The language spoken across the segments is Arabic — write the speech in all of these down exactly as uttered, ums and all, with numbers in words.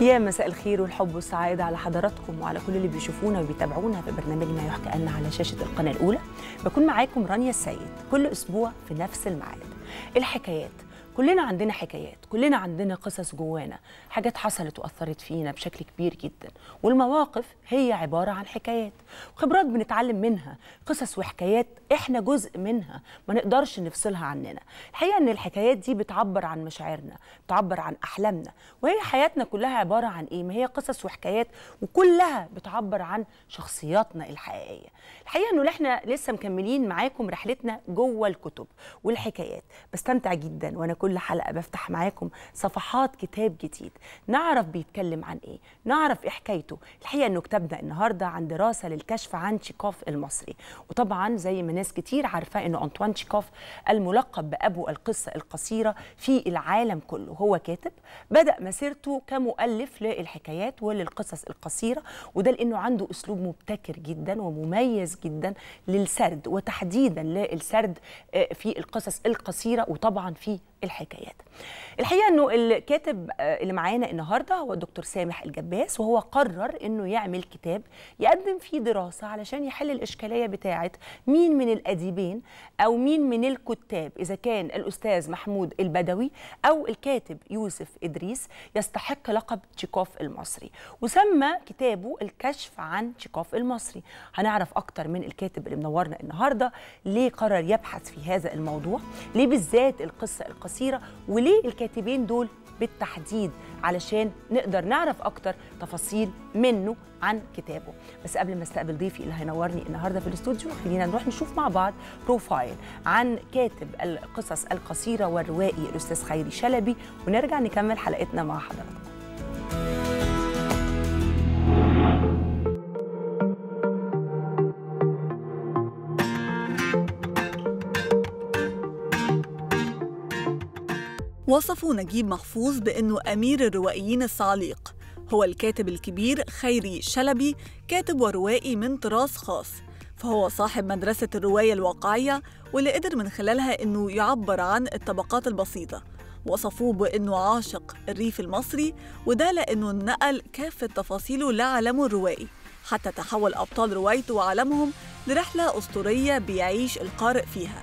يا مساء الخير والحب والسعادة على حضراتكم وعلى كل اللي بيشوفونا وبيتابعونا في برنامجنا يحكى أن على شاشة القناة الأولى. بكون معاكم رانيا السيد كل أسبوع في نفس الميعاد. الحكايات، كلنا عندنا حكايات، كلنا عندنا قصص جوانا، حاجات حصلت وأثرت فينا بشكل كبير جدا، والمواقف هي عبارة عن حكايات وخبرات بنتعلم منها، قصص وحكايات إحنا جزء منها ما نقدرش نفصلها عننا. الحقيقة إن الحكايات دي بتعبر عن مشاعرنا، بتعبر عن أحلامنا، وهي حياتنا كلها عبارة عن إيه؟ ما هي قصص وحكايات وكلها بتعبر عن شخصياتنا الحقيقية. الحقيقة إنه إحنا لسه مكملين معاكم رحلتنا جوه الكتب والحكايات، بستمتع جدا وأنا كل كل حلقة بفتح معاكم صفحات كتاب جديد، نعرف بيتكلم عن إيه، نعرف إيه حكايته. الحقيقة إنه كتابنا النهاردة عن دراسة للكشف عن تشيخوف المصري، وطبعا زي ما ناس كتير عارفة إنه أنطوان تشيخوف الملقب بأبو القصة القصيرة في العالم كله، هو كاتب بدأ مسيرته كمؤلف للحكايات وللقصص القصيرة، وده لأنه عنده أسلوب مبتكر جدا ومميز جدا للسرد، وتحديدا للسرد في القصص القصيرة وطبعا في الحكايات. الحقيقه انه الكاتب اللي معانا النهارده هو الدكتور سامح الجباس، وهو قرر انه يعمل كتاب يقدم فيه دراسه علشان يحل الاشكاليه بتاعه مين من الاديبين او مين من الكتاب، اذا كان الاستاذ محمود البدوي او الكاتب يوسف ادريس، يستحق لقب تشيخوف المصري، وسمى كتابه الكشف عن تشيخوف المصري. هنعرف اكتر من الكاتب اللي منورنا النهارده ليه قرر يبحث في هذا الموضوع، ليه بالذات القصه القصيره، وليه الكاتبين دول بالتحديد، علشان نقدر نعرف أكتر تفاصيل منه عن كتابه. بس قبل ما استقبل ضيفي اللي هينورني النهارده في الاستوديو، خلينا نروح نشوف مع بعض بروفايل عن كاتب القصص القصيرة والروائي الأستاذ خيري شلبي، ونرجع نكمل حلقتنا مع حضراتكم. وصفوا نجيب محفوظ بأنه أمير الروائيين الصعاليق. هو الكاتب الكبير خيري شلبي كاتب وروائي من طراز خاص، فهو صاحب مدرسة الرواية الواقعية واللي قدر من خلالها أنه يعبر عن الطبقات البسيطة. وصفوه بأنه عاشق الريف المصري، وده لأنه نقل كافة تفاصيله لعالمه الروائي، حتى تحول أبطال روايته وعالمهم لرحلة أسطورية بيعيش القارئ فيها.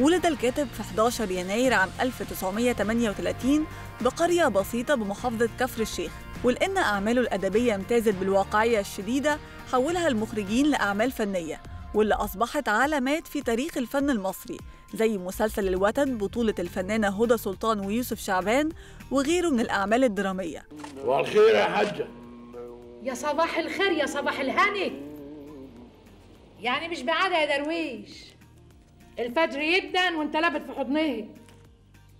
ولد الكاتب في أحد عشر يناير عام ألف وتسعمائة وثمانية وثلاثين بقرية بسيطة بمحافظة كفر الشيخ، ولأن أعماله الأدبية امتازت بالواقعية الشديدة حولها المخرجين لأعمال فنية، واللي أصبحت علامات في تاريخ الفن المصري، زي مسلسل الوتد بطولة الفنانة هدى سلطان ويوسف شعبان وغيره من الأعمال الدرامية. والخير يا حجة. يا صباح الخير يا صباح الهني. يعني مش بعادة يا درويش، الفجر يبدأ وانت لابد في حضنيه.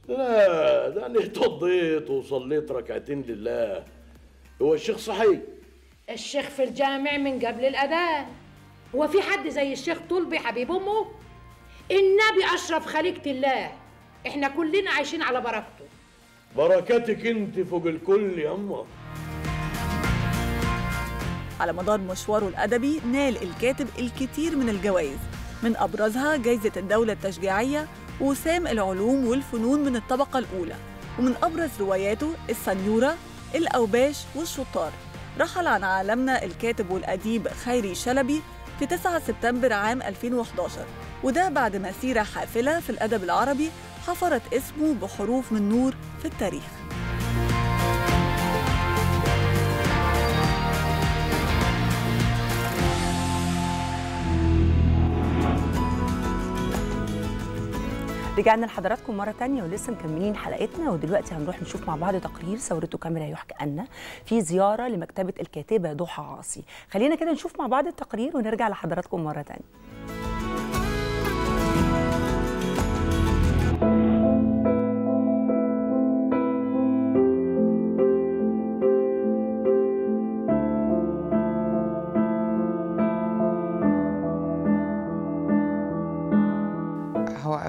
لا ده انا اتوضيت وصليت ركعتين لله. هو الشيخ صحيح؟ الشيخ في الجامع من قبل الاذان. هو في حد زي الشيخ طلبي حبيب امه؟ النبي اشرف خليقة الله، احنا كلنا عايشين على بركته. بركاتك انت فوق الكل يا امه. على مدار مشواره الادبي نال الكاتب الكثير من الجوائز، من أبرزها جائزة الدولة التشجيعية وسام العلوم والفنون من الطبقة الأولى. ومن أبرز رواياته السنيورة، الأوباش والشطار. رحل عن عالمنا الكاتب والأديب خيري شلبي في تسعة سبتمبر عام ألفين وأحد عشر، وده بعد مسيرة حافلة في الأدب العربي حفرت اسمه بحروف من نور في التاريخ. رجعنا لحضراتكم مرة تانية ولسه مكملين حلقتنا، ودلوقتي هنروح نشوف مع بعض تقرير صورته كاميرا يحكى أن في زيارة لمكتبة الكاتبة ضحى عاصي. خلينا كده نشوف مع بعض التقرير ونرجع لحضراتكم مرة تانية.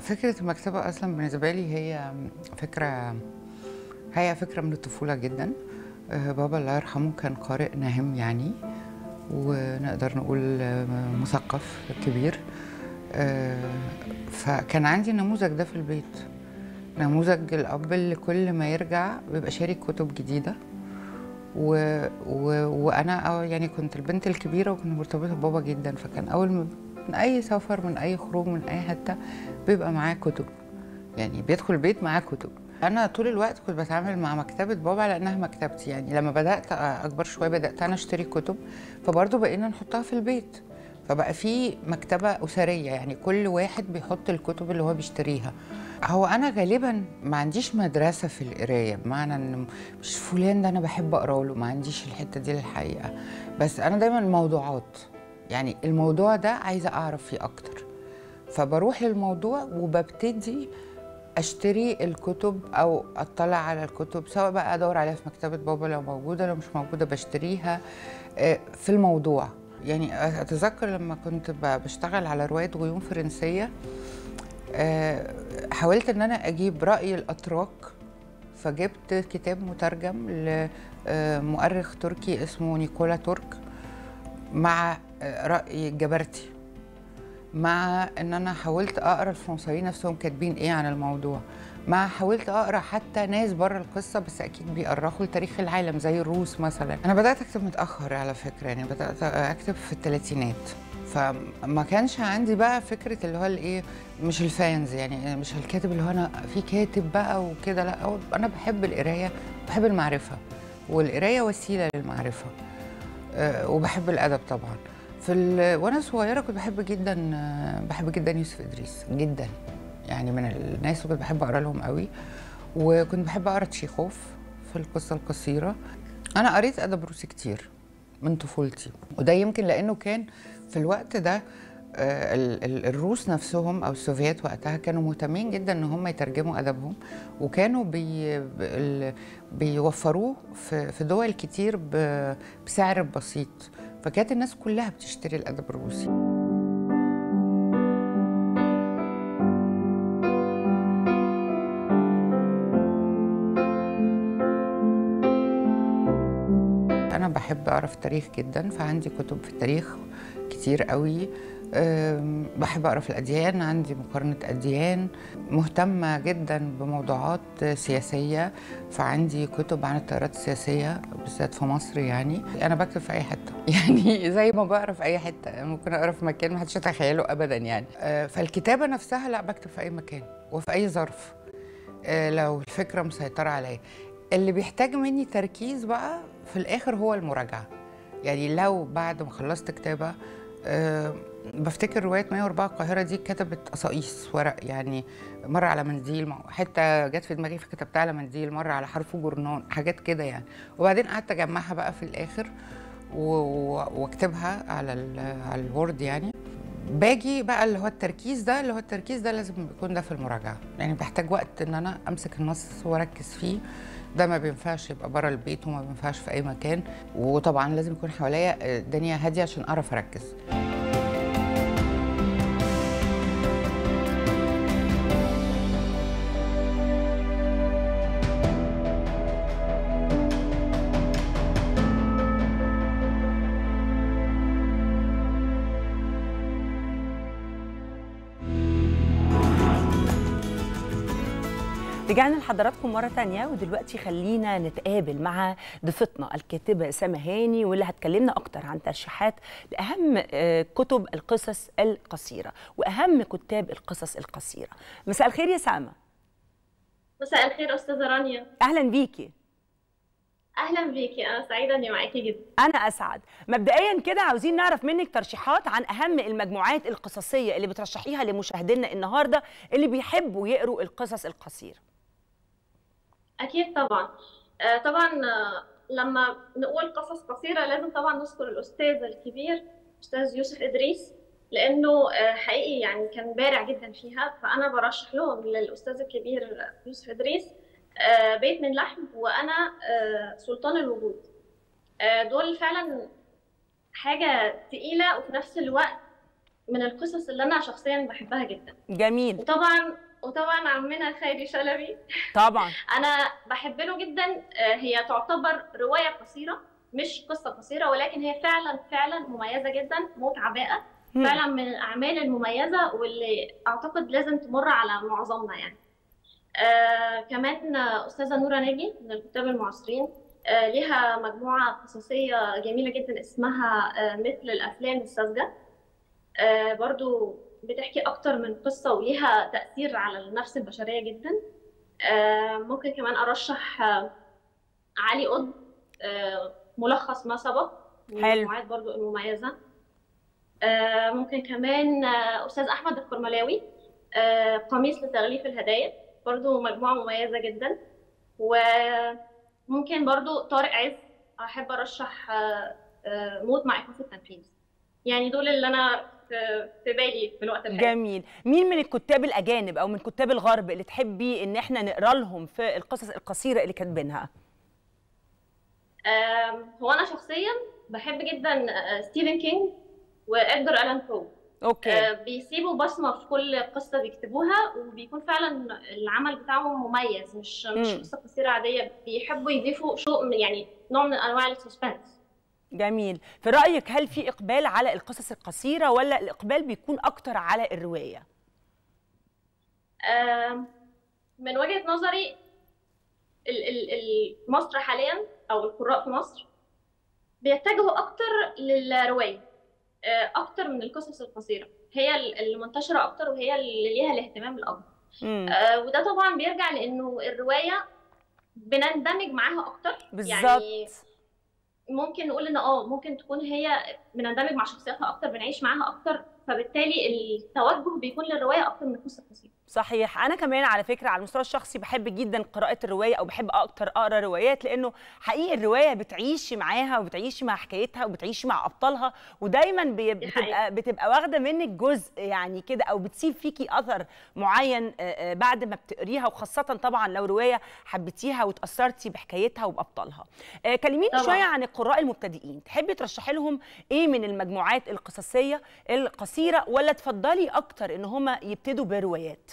فكرة المكتبة أصلاً بالنسبة لي هي فكرة هي فكرة من الطفولة جداً. بابا الله يرحمه كان قارئ نهم يعني، ونقدر نقول مثقف كبير، فكان عندي النموذج ده في البيت، نموذج الأب اللي كل ما يرجع بيبقى شاري كتب جديدة و... و... وأنا يعني كنت البنت الكبيرة وكنت مرتبطة ببابا جدا، فكان أول ما من أي سفر من أي خروج من أي حتة بيبقى معاه كتب، يعني بيدخل البيت معاه كتب. أنا طول الوقت كنت بتعامل مع مكتبة بابا لأنها مكتبتي، يعني لما بدأت أكبر شوية بدأت أنا أشتري كتب، فبرضه بقينا نحطها في البيت، فبقى في مكتبة أسرية، يعني كل واحد بيحط الكتب اللي هو بيشتريها. هو أنا غالباً ما عنديش مدرسة في القراية، بمعنى إن مش فلان ده أنا بحب أقرأ له، ما عنديش الحتة دي للحقيقة، بس أنا دايماً موضوعات، يعني الموضوع ده عايزة أعرف فيه أكتر، فبروح للموضوع وببتدي أشتري الكتب أو أطلع على الكتب، سواء بقى أدور عليها في مكتبة بابا لو موجودة، لو مش موجودة بشتريها في الموضوع. يعني أتذكر لما كنت بشتغل على رواية غيوم فرنسية، حاولت إن أنا أجيب رأي الأتراك، فجبت كتاب مترجم لمؤرخ تركي اسمه نيكولا تورك، مع رأي جبرتي، مع إن أنا حاولت أقرأ الفرنساويين نفسهم كاتبين إيه عن الموضوع، مع حاولت أقرأ حتى ناس بره القصة بس أكيد بيأرخوا لتاريخ العالم زي الروس مثلا. أنا بدأت أكتب متأخر على فكرة، يعني بدأت أكتب في الثلاثينات، فما كانش عندي بقى فكرة اللي هو الإيه، مش الفانز، يعني مش الكاتب اللي هو أنا في كاتب بقى وكده، لا، أنا بحب القراية، بحب المعرفة، والقراية وسيلة للمعرفة، وبحب الأدب طبعا. في ال... وانا صغيره كنت بحب جدا بحب جدا يوسف ادريس جدا، يعني من الناس اللي كنت بحب اقرا لهم قوي، وكنت بحب اقرا تشيخوف في القصه القصيره. انا قريت ادب روسي كتير من طفولتي، وده يمكن لانه كان في الوقت ده الروس نفسهم او السوفيات وقتها كانوا مهتمين جدا ان هم يترجموا ادبهم، وكانوا بي... بيوفروه في دول كتير بسعر بسيط، فكانت الناس كلها بتشتري الأدب الروسي. أنا بحب أقرأ في التاريخ جدا، فعندي كتب في التاريخ كتير قوي. بحب أقرأ في الأديان، عندي مقارنة أديان. مهتمة جدا بموضوعات سياسية، فعندي كتب عن التيارات السياسية بالذات في مصر. يعني أنا بكتب في أي حتة، يعني زي ما بقرأ في أي حتة، ممكن أقرأ في مكان ما حدش يتخيله أبدا يعني. فالكتابة نفسها لا، بكتب في أي مكان وفي أي ظرف لو الفكرة مسيطرة عليا. اللي بيحتاج مني تركيز بقى في الآخر هو المراجعة، يعني لو بعد ما خلصت كتابة بفتكر رواية مية وأربعة القاهرة دي، كتبت قصايص ورق، يعني مرة على منديل، حتة جت في دماغي فكتبتها على منديل، مرة على حرف جورنان، حاجات كده يعني. وبعدين قعدت أجمعها بقى في الآخر وأكتبها على على الوورد. يعني باجي بقى اللي هو التركيز ده اللي هو التركيز ده لازم يكون ده في المراجعة، يعني بحتاج وقت إن أنا أمسك النص وأركز فيه. ده ما بينفعش يبقى بره البيت وما بينفعش في أي مكان، وطبعاً لازم يكون حواليا الدنيا هادية عشان أعرف أركز. رجعنا لحضراتكم مرة تانية، ودلوقتي خلينا نتقابل مع ضيفتنا الكاتبة سامة هاني، واللي هتكلمنا أكتر عن ترشيحات لأهم كتب القصص القصيرة وأهم كتاب القصص القصيرة. مساء الخير يا سامة. مساء الخير أستاذة رانيا. أهلا بيكي. أهلا بيكي، أنا سعيدة إني معاكي جدا. أنا أسعد. مبدئيا كده عاوزين نعرف منك ترشيحات عن أهم المجموعات القصصية اللي بترشحيها لمشاهدينا النهاردة اللي بيحبوا يقروا القصص القصيرة. أكيد طبعاً. طبعاً لما نقول قصص قصيرة لازم طبعاً نذكر الأستاذ الكبير أستاذ يوسف إدريس، لأنه حقيقي يعني كان بارع جداً فيها، فأنا برشح لهم للأستاذ الكبير يوسف إدريس بيت من لحم وأنا سلطان الوجود. دول فعلاً حاجة تقيلة وفي نفس الوقت من القصص اللي أنا شخصياً بحبها جداً. جميل. وطبعاً وطبعا عمنا خيري شلبي طبعا انا بحب له جدا. هي تعتبر روايه قصيره مش قصه قصيره، ولكن هي فعلا فعلا مميزه جدا، متعه بقى فعلا من الاعمال المميزه واللي اعتقد لازم تمر على معظمنا يعني. آه كمان أستاذة نورة ناجي من الكتاب المعاصرين آه ليها مجموعة قصصية جميلة جدا اسمها آه مثل الأفلام الساذجة، آه برضو بتحكي أكتر من قصة وليها تأثير على النفس البشرية جدا. آه ممكن كمان أرشح آه علي قطب آه ملخص ما سبق، مجموعات برضو المميزة. آه ممكن كمان آه أستاذ أحمد الكرملاوي آه قميص لتغليف الهدايا، برضو مجموعة مميزة جدا. وممكن برضو طارق عز، أحب أرشح آه آه موت مع إيقاف التنفيذ. يعني دول اللي أنا في بالي في الوقت الحالي. جميل. مين من الكتاب الأجانب أو من كتاب الغرب اللي تحبي إن إحنا نقرأ لهم في القصص القصيرة اللي كاتبينها؟ آه هو أنا شخصيا بحب جدا ستيفن كينج وإدجار ألان بو. اوكي. آه بيسيبوا بصمه في كل قصه بيكتبوها، وبيكون فعلا العمل بتاعهم مميز، مش مم. مش قصه قصيره عاديه، بيحبوا يضيفوا شو يعني نوع من انواع السسبنس. جميل. في رايك هل في اقبال على القصص القصيره ولا الاقبال بيكون اكتر على الروايه؟ آه من وجهه نظري مصر حاليا او القراء في مصر بيتجهوا اكتر للروايه اكتر من القصص القصيره، هي اللي منتشره اكتر وهي اللي ليها الاهتمام الاكبر. آه وده طبعا بيرجع لانه الروايه بنندمج معاها اكتر. بالظبط. يعني ممكن نقول ان اه ممكن تكون هي بنندمج مع شخصياتها اكتر، بنعيش معاها اكتر، فبالتالي التوجه بيكون للروايه اكتر من القصه القصيره. صحيح. انا كمان على فكره على المستوى الشخصي بحب جدا قراءه الروايه، او بحب اكتر اقرا روايات، لانه حقيقي الروايه بتعيشي معاها وبتعيشي مع حكايتها وبتعيشي مع ابطالها، ودايما بتبقى بتبقى واخده منك جزء يعني كده، او بتسيب فيكي اثر معين بعد ما بتقريها، وخاصه طبعا لو روايه حبيتيها وتاثرتي بحكايتها وبابطالها. كلميني شويه عن القراء المبتدئين، تحبي ترشحي لهم ايه من المجموعات القصصيه القصيره، ولا تفضلي اكتر ان هم يبتدوا بروايات؟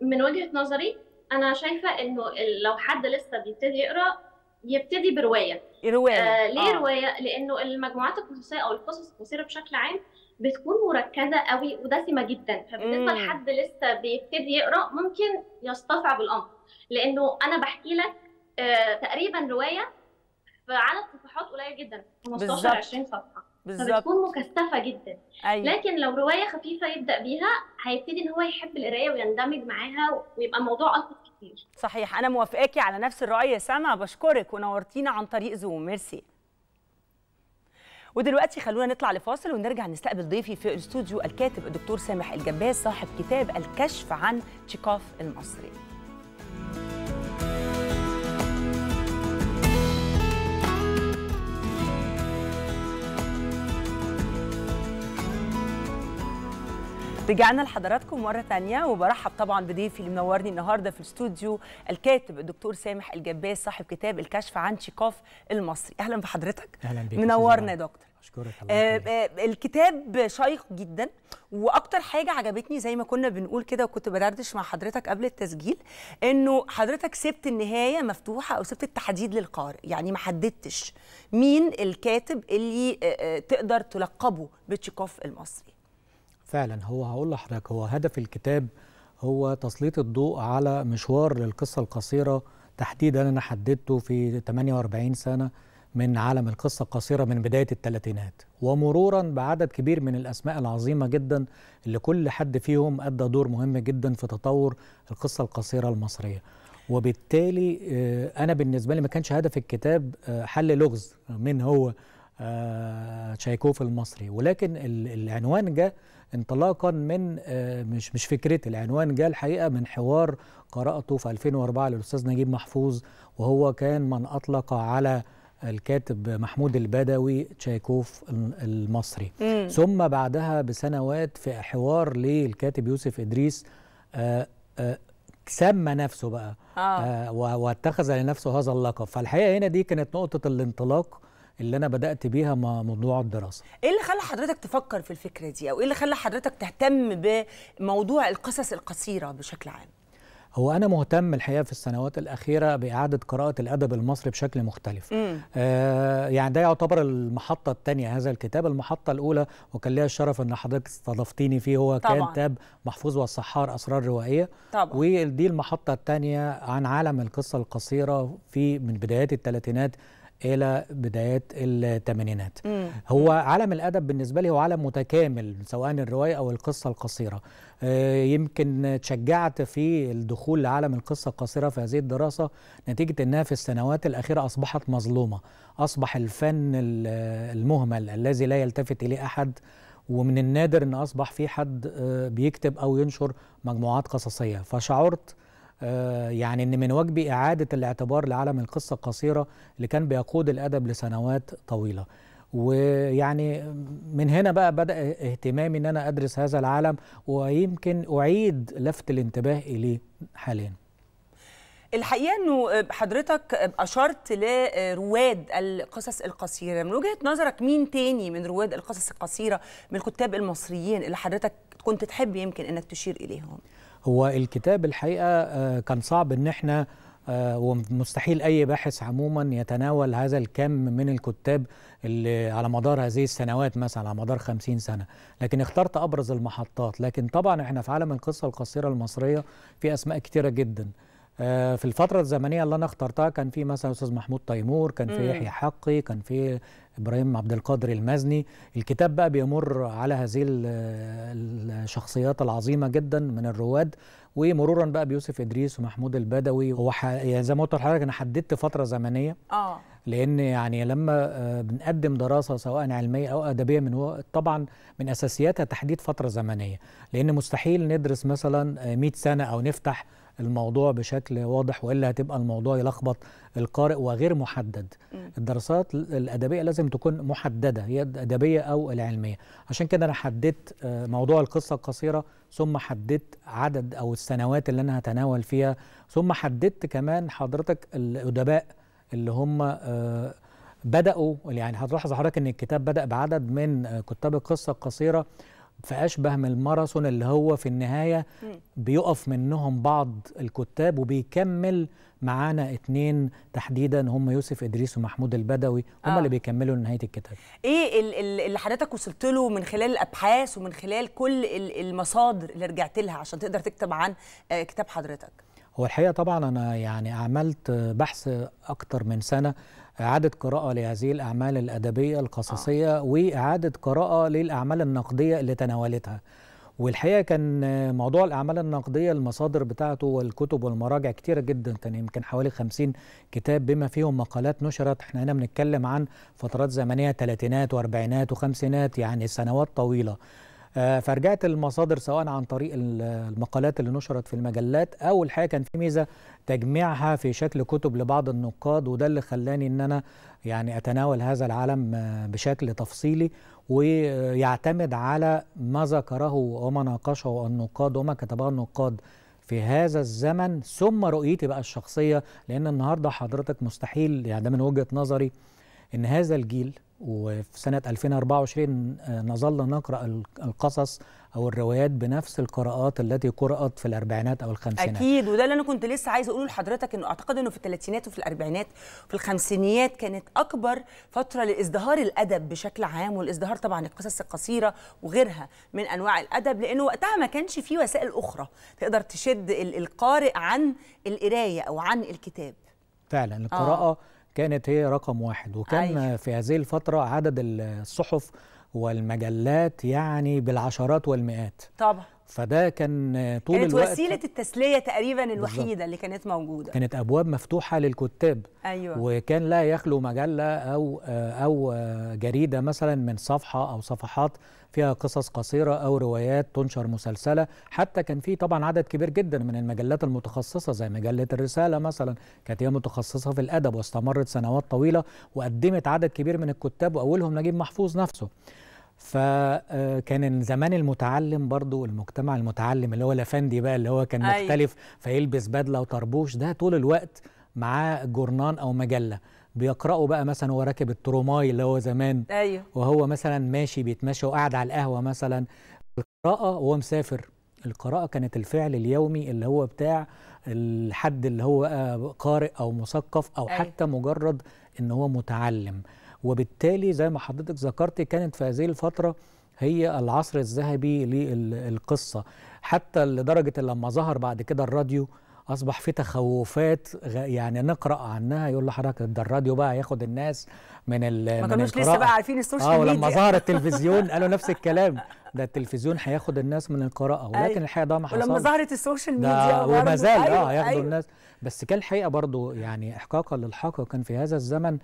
من وجهة نظري أنا شايفة إنه لو حد لسه بيبتدي يقرأ يبتدي برواية. رواية. آه ليه آه. رواية؟ لأنه المجموعات القصصية أو القصص القصيرة بشكل عام بتكون مركزة قوي ودسمة جدا، فبالنسبة لحد لسه بيبتدي يقرأ ممكن يستصعب الأمر، لأنه أنا بحكي لك آه تقريبا رواية فعدد صفحات قليل جدا، خمستاشر عشرين صفحة. بالظبط. فبتكون مكثفه جدا. أيوة. لكن لو روايه خفيفه يبدا بيها هيبتدي ان هو يحب القرايه ويندمج معاها، ويبقى الموضوع الطف كتير. صحيح. انا موافقاكي على نفس الراي يا سما. بشكرك ونورتينا عن طريق زوم. ميرسي. ودلوقتي خلونا نطلع لفاصل ونرجع نستقبل ضيفي في الاستوديو الكاتب الدكتور سامح الجباس، صاحب كتاب الكشف عن تشيخوف المصري. رجعنا لحضراتكم مرة تانية، وبرحب طبعا بضيفي اللي منورني النهارده في الاستوديو الكاتب الدكتور سامح الجباس، صاحب كتاب الكشف عن تشيخوف المصري. أهلا بحضرتك. أهلا بيك. منورنا يا دكتور. أشكرك. الله آه آه الكتاب شيق جدا، واكتر حاجه عجبتني زي ما كنا بنقول كده وكنت بدردش مع حضرتك قبل التسجيل، انه حضرتك سبت النهايه مفتوحه او سبت التحديد للقارئ، يعني ما حددتش مين الكاتب اللي آه تقدر تلقبه بتشيخوف المصري. فعلا هو هقول لحضرتك هو هدف الكتاب هو تسليط الضوء على مشوار للقصه القصيره تحديدا. انا حددته في ثمانية وأربعين سنه من عالم القصه القصيره من بدايه الثلاثينات، ومرورا بعدد كبير من الاسماء العظيمه جدا اللي كل حد فيهم ادى دور مهم جدا في تطور القصه القصيره المصريه. وبالتالي انا بالنسبه لي ما كانش هدف الكتاب حل لغز من هو تشيخوف المصري، ولكن العنوان جه انطلاقا من مش مش فكرتي. العنوان جه الحقيقه من حوار قراته في ألفين وأربعة للاستاذ نجيب محفوظ، وهو كان من اطلق على الكاتب محمود البدوي تشيخوف المصري. مم. ثم بعدها بسنوات في حوار للكاتب يوسف إدريس آآ آآ سمى نفسه بقى آه. آه واتخذ لنفسه هذا اللقب. فالحقيقه هنا دي كانت نقطه الانطلاق اللي انا بدات بيها مع موضوع الدراسه. ايه اللي خلى حضرتك تفكر في الفكره دي، او ايه اللي خلى حضرتك تهتم بموضوع القصص القصيره بشكل عام؟ هو أنا مهتم الحقيقة في السنوات الأخيرة بإعادة قراءة الأدب المصري بشكل مختلف. آه يعني ده يعتبر المحطة الثانية هذا الكتاب، المحطة الأولى وكان ليا الشرف أن حضرتك استضفتيني فيه هو طبعا. كان كتاب محفوظ والسحار أسرار روائية، ودي المحطة الثانية عن عالم القصة القصيرة في من بدايات الثلاثينات إلى بدايات الثمانينات. هو عالم الأدب بالنسبة لي هو عالم متكامل سواء الرواية أو القصة القصيرة. يمكن تشجعت في الدخول لعالم القصة القصيرة في هذه الدراسة نتيجة أنها في السنوات الأخيرة أصبحت مظلومة، أصبح الفن المهمل الذي لا يلتفت إليه أحد، ومن النادر أن أصبح في حد بيكتب أو ينشر مجموعات قصصية. فشعرت يعني أن من واجبي إعادة الاعتبار لعالم القصة القصيرة اللي كان بيقود الأدب لسنوات طويلة، ويعني من هنا بقى بدأ اهتمامي أن أنا أدرس هذا العالم ويمكن أعيد لفت الانتباه إليه حاليا. الحقيقة أنه حضرتك أشرت لرواد القصص القصيرة، من وجهة نظرك مين تاني من رواد القصص القصيرة من الكتاب المصريين اللي حضرتك كنت تحب يمكن أنك تشير إليهم؟ هو الكتاب الحقيقة كان صعب ان احنا ومستحيل اي باحث عموما يتناول هذا الكم من الكتاب اللي على مدار هذه السنوات، مثلا على مدار خمسين سنة، لكن اخترت ابرز المحطات. لكن طبعا احنا في عالم القصة القصيرة المصرية في اسماء كتيرة جدا. في الفترة الزمنية اللي انا اخترتها كان في مثلا استاذ محمود تيمور، كان في يحيى حقي، كان في إبراهيم عبد القادر المازني. الكتاب بقى بيمر على هذه الشخصيات العظيمة جدا من الرواد، ومرورا بقى بيوسف إدريس ومحمود البدوي. هو ح... يعني زي ما قلت لحضرتك أنا حددت فترة زمنية آه. لأن يعني لما بنقدم دراسة سواء علمية أو أدبية من هو طبعا من أساسياتها تحديد فترة زمنية، لأن مستحيل ندرس مثلا مئة سنة أو نفتح الموضوع بشكل واضح، والا هتبقى الموضوع يلخبط القارئ وغير محدد. الدراسات الادبيه لازم تكون محدده، هي الادبيه او العلميه. عشان كده انا حددت موضوع القصه القصيره، ثم حددت عدد او السنوات اللي انا هتناول فيها، ثم حددت كمان حضرتك الادباء اللي هم بداوا. يعني هتلاحظ حضرتك ان الكتاب بدا بعدد من كتاب القصه القصيره فأشبه من الماراثون اللي هو في النهاية بيقف منهم بعض الكتاب وبيكمل معانا اتنين تحديدا، هم يوسف إدريس ومحمود البدوي، هم آه. اللي بيكملوا لنهاية الكتاب. ايه اللي حضرتك وصلت له من خلال الأبحاث ومن خلال كل المصادر اللي رجعت لها عشان تقدر تكتب عن كتاب حضرتك؟ هو الحقيقة طبعا أنا يعني عملت بحث أكتر من سنة، إعادة قراءة لهذه الأعمال الأدبية القصصية آه. وإعادة قراءة للأعمال النقدية اللي تناولتها. والحقيقة كان موضوع الأعمال النقدية المصادر بتاعته والكتب والمراجع كتيرة جدا، كان يمكن حوالي خمسين كتاب بما فيهم مقالات نشرت. احنا هنا بنتكلم عن فترات زمنية ثلاثينات وأربعينات وخمسينات، يعني سنوات طويلة. فرجعت المصادر سواء عن طريق المقالات اللي نشرت في المجلات أو الحقيقة كان في ميزة تجميعها في شكل كتب لبعض النقاد، وده اللي خلاني أن أنا يعني أتناول هذا العالم بشكل تفصيلي ويعتمد على ما ذكره وما ناقشه النقاد وما كتبه النقاد في هذا الزمن، ثم رؤيتي بقى الشخصية. لأن النهاردة حضرتك مستحيل، يعني ده من وجهة نظري، أن هذا الجيل وفي سنة ألفين وأربعة وعشرين نظل نقرأ القصص أو الروايات بنفس القراءات التي قرأت في الأربعينات أو الخمسينات. أكيد، وده اللي أنا كنت لسه عايزة أقوله لحضرتك، إنه أعتقد إنه في الثلاثينات وفي الأربعينات وفي الخمسينيات كانت أكبر فترة لإزدهار الأدب بشكل عام، والإزدهار طبعًا القصص القصيرة وغيرها من أنواع الأدب، لأنه وقتها ما كانش فيه وسائل أخرى تقدر تشد القارئ عن القراية أو عن الكتاب. فعلًا القراءة آه. كانت هي رقم واحد، وكان أيه. في هذه الفترة عدد الصحف والمجلات يعني بالعشرات والمئات طبعا، فده كان طول كانت الوقت وسيلة التسلية تقريبا الوحيدة بالزبط. اللي كانت موجودة، كانت أبواب مفتوحة للكتاب أيوة. وكان لا يخلو مجلة أو أو جريدة مثلا من صفحة أو صفحات فيها قصص قصيرة أو روايات تنشر مسلسلة. حتى كان في طبعا عدد كبير جدا من المجلات المتخصصة زي مجلة الرسالة مثلا، كانت هي متخصصة في الأدب واستمرت سنوات طويلة وقدمت عدد كبير من الكتاب وأولهم نجيب محفوظ نفسه. فكان زمان المتعلم برضو المجتمع المتعلم اللي هو الافندي بقى اللي هو كان مختلف فيلبس بدله وطربوش، ده طول الوقت معاه جورنان او مجله بيقرأوا بقى، مثلا هو راكب التروماي اللي هو زمان أيوه. وهو مثلا ماشي بيتمشى وقاعد على القهوه مثلا، القراءه وهو مسافر، القراءة كانت الفعل اليومي اللي هو بتاع الحد اللي هو قارئ أو مثقف أو أي. حتى مجرد إن هو متعلم. وبالتالي زي ما حضرتك ذكرت كانت في هذه الفترة هي العصر الذهبي للقصة، حتى لدرجة لما ظهر بعد كده الراديو أصبح في تخوفات يعني نقرأ عنها، يقول لحضرتك ده الراديو بقى ياخد الناس من القراءة، ما كانوش لسه بقى عارفين السوشيال ميديا. اه ولما ظهر التلفزيون قالوا نفس الكلام، ده التلفزيون هياخد الناس من القراءة، ولكن الحقيقة ده ما حصلش. ولما ظهرت السوشيال ميديا وما زال اه هياخدوا الناس، بس كان الحقيقة برضه يعني إحقاقا للحق كان في هذا الزمن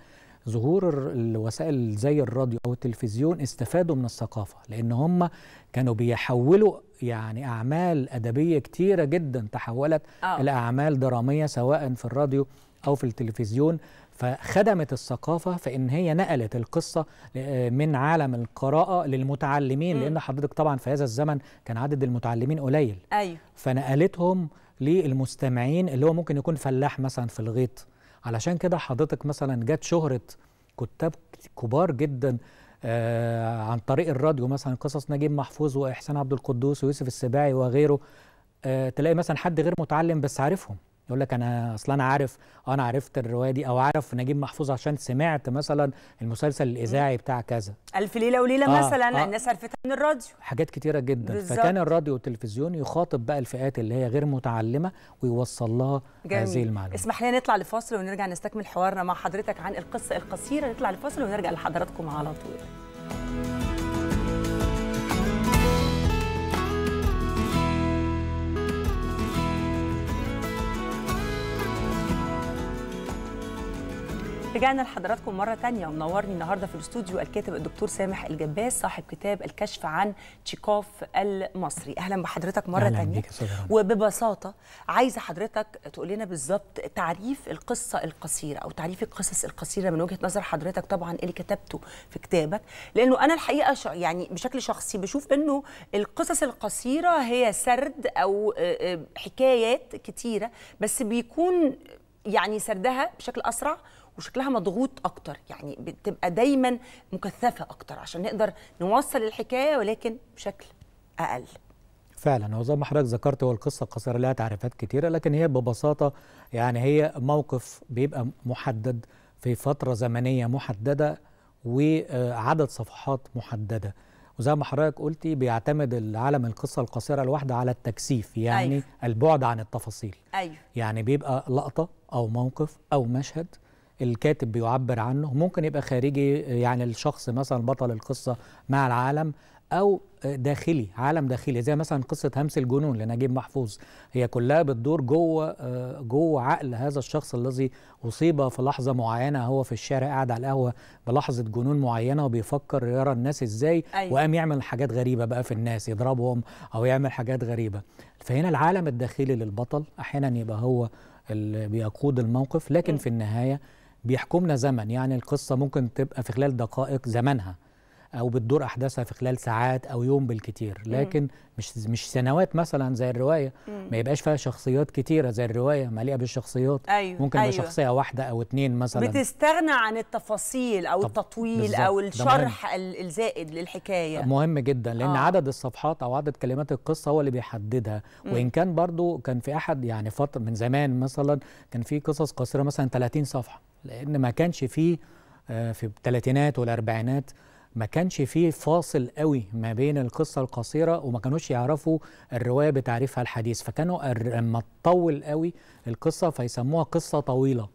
ظهور الوسائل زي الراديو أو التلفزيون استفادوا من الثقافة، لأن هم كانوا بيحولوا يعني أعمال أدبية كتيرة جدا تحولت أوه. إلى أعمال درامية سواء في الراديو أو في التلفزيون، فخدمت الثقافة فإن هي نقلت القصة من عالم القراءة للمتعلمين، م. لأن حضرتك طبعا في هذا الزمن كان عدد المتعلمين قليل، أيوه. فنقلتهم للمستمعين اللي هو ممكن يكون فلاح مثلا في الغيط. علشان كده حضرتك مثلا جت شهرة كتاب كبار جدا آه عن طريق الراديو، مثلا قصص نجيب محفوظ وإحسان عبد القدوس ويوسف السباعي وغيره. آه تلاقي مثلا حد غير متعلم بس عارفهم، يقول لك انا اصلا انا عارف انا عرفت الروايه دي او عارف نجيب محفوظ عشان سمعت مثلا المسلسل الاذاعي بتاع كذا، الف ليله وليله آه مثلا آه الناس عرفتها من الراديو، حاجات كتيره جدا بالزبط. فكان الراديو والتلفزيون يخاطب بقى الفئات اللي هي غير متعلمه ويوصل لها هذه المعلومات. اسمح لنا نطلع لفاصل ونرجع نستكمل حوارنا مع حضرتك عن القصه القصيره، نطلع لفاصل ونرجع لحضراتكم على طول. رجعنا لحضراتكم مرة تانية، ومنورني النهاردة في الاستوديو الكاتب الدكتور سامح الجباس صاحب كتاب الكشف عن تشيخوف المصري. أهلا بحضرتك مرة تانية، وببساطة عايزة حضرتك تقول لنا بالظبط تعريف القصة القصيرة أو تعريف القصص القصيرة من وجهة نظر حضرتك طبعا اللي كتبته في كتابك، لأنه أنا الحقيقة يعني بشكل شخصي بشوف أنه القصص القصيرة هي سرد أو حكايات كتيرة بس بيكون يعني سردها بشكل أسرع وشكلها مضغوط اكتر، يعني بتبقى دايما مكثفه اكتر عشان نقدر نوصل الحكايه ولكن بشكل اقل. فعلا هو زي ما حضرتك ذكرت هو القصه القصيره لها تعريفات كتيره، لكن هي ببساطه يعني هي موقف بيبقى محدد في فتره زمنيه محدده وعدد صفحات محدده، وزي ما حضرتك قلتي بيعتمد العالم القصه القصيره الواحده على التكثيف، يعني أيوه. البعد عن التفاصيل، أيوه. يعني بيبقى لقطه او موقف او مشهد الكاتب بيعبر عنه، ممكن يبقى خارجي يعني الشخص مثلا بطل القصة مع العالم، أو داخلي عالم داخلي زي مثلا قصة همس الجنون لنجيب محفوظ، هي كلها بتدور جوه جوه عقل هذا الشخص الذي أصيب في لحظة معينة، هو في الشارع قاعد على القهوة بلحظة جنون معينة وبيفكر يرى الناس إزاي، أيوة. وقام يعمل حاجات غريبة بقى في الناس، يضربهم أو يعمل حاجات غريبة. فهنا العالم الداخلي للبطل أحيانا يبقى هو اللي بيقود الموقف، لكن م. في النهاية بيحكمنا زمن، يعني القصة ممكن تبقى في خلال دقائق زمنها أو بتدور أحداثها في خلال ساعات أو يوم بالكتير، لكن مش مش سنوات مثلا زي الرواية، ما يبقاش فيها شخصيات كتيرة زي الرواية مليئة بالشخصيات، أيوة ممكن أيوة. بشخصية واحدة أو اتنين مثلا، بتستغنى عن التفاصيل أو التطويل بالزبط. أو الشرح الزائد للحكاية، مهم جدا لأن آه. عدد الصفحات أو عدد كلمات القصة هو اللي بيحددها. مم. وإن كان برضو كان في أحد يعني فترة من زمان مثلا كان في قصص قصيرة مثلا ثلاثين صفحة، لأن ما كانش فيه في الثلاثينات والأربعينات ما كانش فيه فاصل قوي ما بين القصة القصيرة وما كانوش يعرفوا الرواية بتعريفها الحديث، فكانوا لما تطول قوي القصة فيسموها قصة طويلة،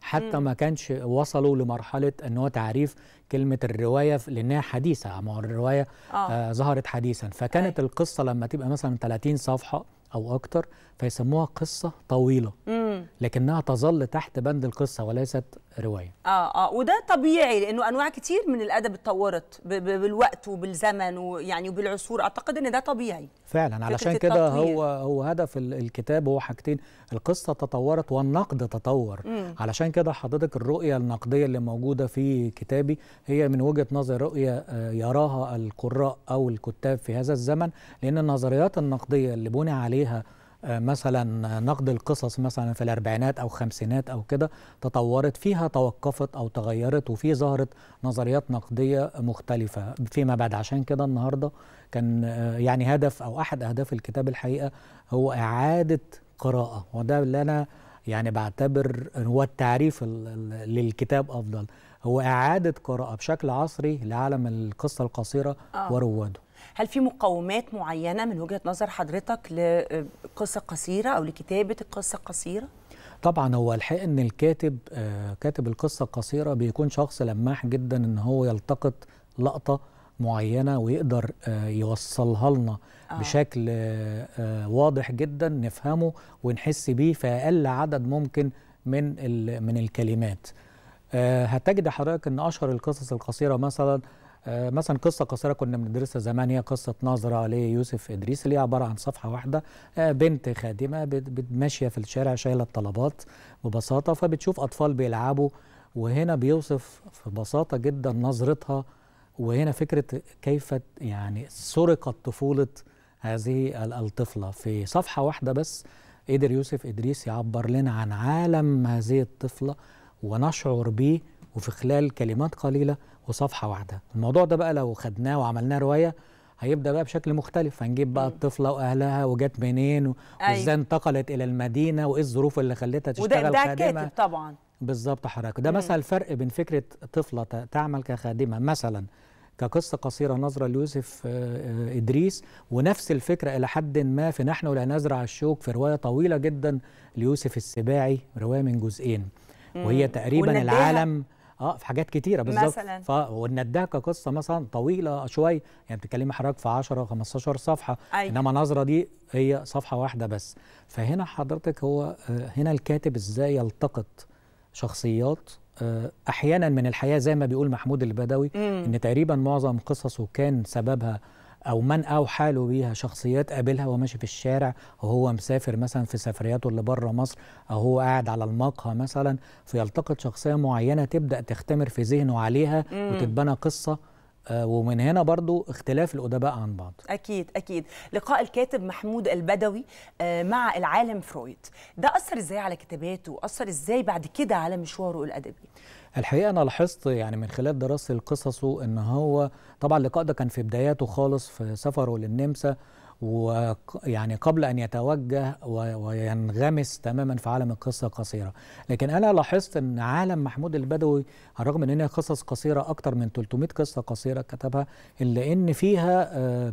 حتى ما كانش وصلوا لمرحلة أن هو تعريف كلمة الرواية لأنها حديثة، أما الرواية آه ظهرت حديثا، فكانت أي. القصة لما تبقى مثلا ثلاثين صفحة أو أكتر فيسموها قصة طويلة، مم. لكنها تظل تحت بند القصة وليست رواية. آه آه وده طبيعي لأنه أنواع كتير من الأدب اتطورت بالوقت وبالزمن ويعني وبالعصور، أعتقد إن ده طبيعي. فعلا علشان كده هو هو هدف الكتاب هو حاجتين، القصة تطورت والنقد تطور، مم. علشان كده حضرتك الرؤية النقدية اللي موجودة في كتابي هي من وجهة نظر رؤية يراها القراء أو الكتاب في هذا الزمن، لأن النظريات النقدية اللي بني عليها مثلا نقد القصص مثلا في الأربعينات أو خمسينات أو كده تطورت فيها، توقفت أو تغيرت، وفي ظهرت نظريات نقدية مختلفة فيما بعد. عشان كده النهاردة كان يعني هدف أو أحد أهداف الكتاب الحقيقة هو إعادة قراءة، وده اللي أنا يعني بعتبر هو التعريف للكتاب أفضل، هو إعادة قراءة بشكل عصري لعالم القصة القصيرة آه. ورواده. هل في مقاومات معينة من وجهة نظر حضرتك لقصة قصيرة أو لكتابة القصة القصيرة؟ طبعا هو الحقيقة أن الكاتب كاتب القصة القصيرة بيكون شخص لماح جدا، أن هو يلتقط لقطة معينة ويقدر يوصلها لنا آه. بشكل واضح جدا نفهمه ونحس بيه في أقل عدد ممكن من من الكلمات. هتجد حضرتك أن أشهر القصص القصيرة مثلا مثلا قصة قصيرة كنا بندرسها زمان هي قصة نظرة ليوسف إدريس، اللي عبارة عن صفحة واحدة، بنت خادمة ماشية في الشارع شايلة الطلبات ببساطة، فبتشوف أطفال بيلعبوا، وهنا بيوصف ببساطة جدا نظرتها، وهنا فكرة كيف يعني سرقت طفولة هذه الطفلة. في صفحة واحدة بس قدر يوسف إدريس يعبر لنا عن عالم هذه الطفلة ونشعر بيه، وفي خلال كلمات قليلة وصفحة واحدة. الموضوع ده بقى لو خدناه وعملناه رواية هيبدأ بقى بشكل مختلف، هنجيب بقى الطفلة وأهلها وجات منين وإزاي انتقلت إلى المدينة وإيه الظروف اللي خلتها تشتغل وده خادمة. ده كاتب طبعا بالظبط حضرتك. ده مثلا الفرق بين فكرة طفلة تعمل كخادمة مثلا كقصة قصيرة نظرة ليوسف إدريس، ونفس الفكرة إلى حد ما في نحن لا نزرع الشوك في رواية طويلة جدا ليوسف السباعي، رواية من جزئين وهي تقريبا العالم اه في حاجات كتيره بالظبط مثلا، ونديها كقصه مثلا طويله شويه، يعني بتتكلمي حضرتك في عشرة خمستاشر صفحه أي. انما نظره دي هي صفحه واحده بس. فهنا حضرتك هو هنا الكاتب ازاي يلتقط شخصيات احيانا من الحياه، زي ما بيقول محمود البدوي مم. ان تقريبا معظم قصصه كان سببها أو من أوحى له بيها شخصيات قابلها وماشي في الشارع، أو هو مسافر مثلا في سفرياته اللي بره مصر، أو هو قاعد على المقهى مثلا، فيلتقط شخصية معينة تبدأ تختمر في ذهنه عليها مم. وتتبنى قصة. ومن هنا برضو اختلاف الأدباء عن بعض. أكيد أكيد. لقاء الكاتب محمود البدوي مع العالم فرويد ده أثر إزاي على كتاباته وأثر إزاي بعد كده على مشواره الأدبي؟ الحقيقة أنا لاحظت يعني من خلال دراسة قصصه إن هو طبعا اللقاء ده كان في بداياته خالص في سفره للنمسا، ويعني قبل أن يتوجه وينغمس تماما في عالم القصة القصيرة. لكن أنا لاحظت أن عالم محمود البدوي على الرغم من أنها قصص قصيرة أكتر من تلتمية قصة قصيرة كتبها، إلا أن فيها آه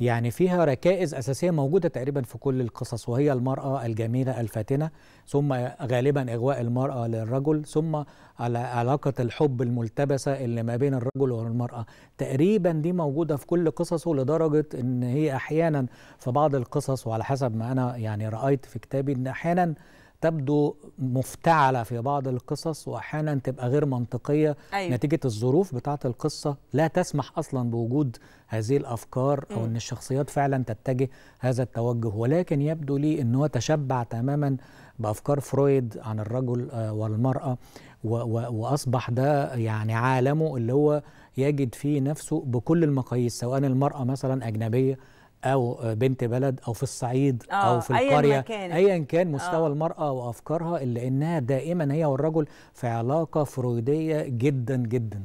يعني فيها ركائز أساسية موجودة تقريبا في كل القصص، وهي المرأة الجميلة الفاتنة، ثم غالبا إغواء المرأة للرجل، ثم علاقة الحب الملتبسة اللي ما بين الرجل والمرأة. تقريبا دي موجودة في كل قصصه، لدرجة أن هي أحيانا في بعض القصص وعلى حسب ما أنا يعني رأيت في كتابي أن أحيانا تبدو مفتعلة في بعض القصص، وأحيانا تبقى غير منطقية أيوة. نتيجة الظروف بتاعة القصة لا تسمح أصلا بوجود هذه الأفكار أو أن الشخصيات فعلا تتجه هذا التوجه. ولكن يبدو لي أنه تشبع تماما بأفكار فرويد عن الرجل والمرأة، وأصبح ده يعني عالمه اللي هو يجد فيه نفسه بكل المقاييس، سواء المرأة مثلا أجنبية أو بنت بلد أو في الصعيد أو, أو في القرية، أيا كان مستوى أوه. المرأة وأفكارها، إلا أنها دائما هي والرجل في علاقة فرويدية جدا جدا.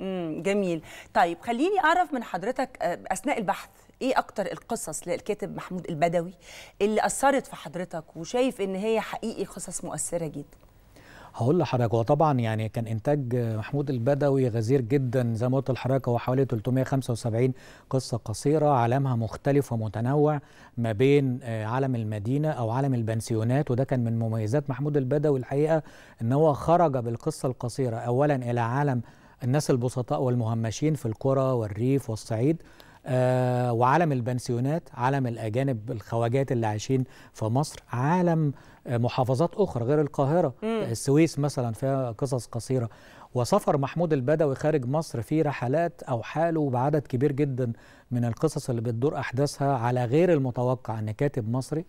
امم جميل. طيب خليني أعرف من حضرتك أثناء البحث إيه أكتر القصص للكاتب محمود البدوي اللي أثرت في حضرتك وشايف إن هي حقيقي قصص مؤثرة جدا؟ هقول لحضرتك هو طبعا يعني كان انتاج محمود البدوي غزير جدا، زي ما قلت لحضرتك هو حوالي تلتمية خمسة وسبعين قصه قصيره، عالمها مختلف ومتنوع ما بين عالم المدينه او عالم البنسيونات. وده كان من مميزات محمود البدوي الحقيقه ان هو خرج بالقصه القصيره اولا الى عالم الناس البسطاء والمهمشين في القرى والريف والصعيد، آه وعالم البنسيونات، عالم الأجانب الخواجات اللي عايشين في مصر، عالم محافظات أخرى غير القاهرة، مم. السويس مثلا فيها قصص قصيرة. وسفر محمود البدوي خارج مصر فيه رحلات أو حاله بعدد كبير جدا من القصص اللي بتدور أحداثها على غير المتوقع، أن كاتب مصري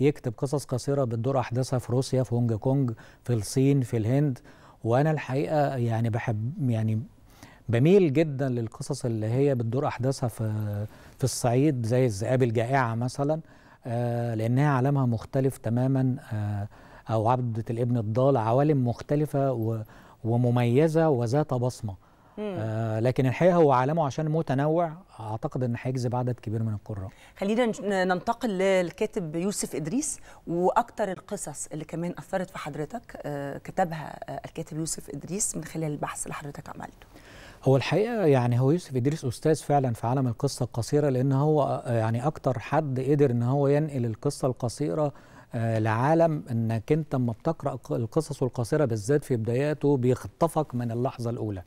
يكتب قصص قصيرة بتدور أحداثها في روسيا، في هونج كونج، في الصين، في الهند. وأنا الحقيقة يعني بحب يعني بميل جدا للقصص اللي هي بتدور احداثها في في الصعيد، زي الذئاب الجائعه مثلا، لأنها عالمها مختلف تماما، أو عبدة الابن الضال، عوالم مختلفة ومميزة وذات بصمة. آه لكن الحقيقه هو عالمه عشان متنوع، اعتقد ان هيجذب عدد كبير من القراء. خلينا ننتقل للكاتب يوسف ادريس، واكثر القصص اللي كمان اثرت في حضرتك آه كتبها الكاتب يوسف ادريس من خلال البحث اللي حضرتك عملته. هو الحقيقه يعني هو يوسف ادريس استاذ فعلا في عالم القصه القصيره، لان هو يعني اكثر حد قدر ان هو ينقل القصه القصيره آه لعالم، انك انت اما بتقرا القصص القصيره بالذات في بداياته بيخطفك من اللحظه الاولى.